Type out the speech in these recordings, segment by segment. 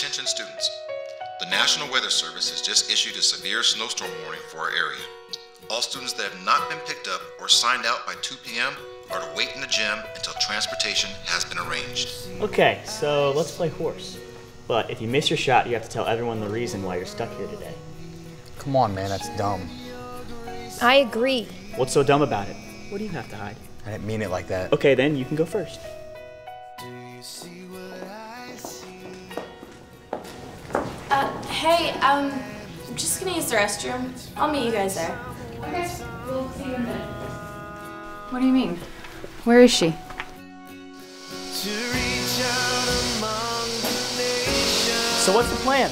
Attention students, the National Weather Service has just issued a severe snowstorm warning for our area. All students that have not been picked up or signed out by 2 p.m. are to wait in the gym until transportation has been arranged. Okay, so let's play horse. But if you miss your shot, you have to tell everyone the reason why you're stuck here today. Come on, man, that's dumb. I agree. What's so dumb about it? What do you have to hide? I didn't mean it like that. Okay, then you can go first. Hey, I'm just gonna use the restroom. I'll meet you guys there. Okay, we'll see you in a minute. What do you mean? Where is she? So what's the plan?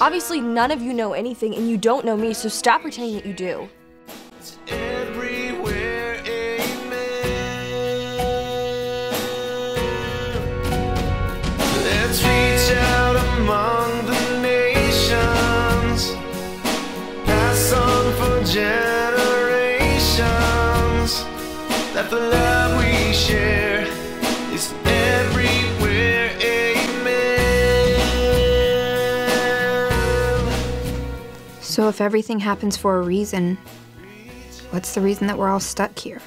Obviously, none of you know anything, and you don't know me, so stop pretending that you do. Let's reach out among the nations, pass on for generations, that the love we share is everywhere, amen. So if everything happens for a reason, what's the reason that we're all stuck here?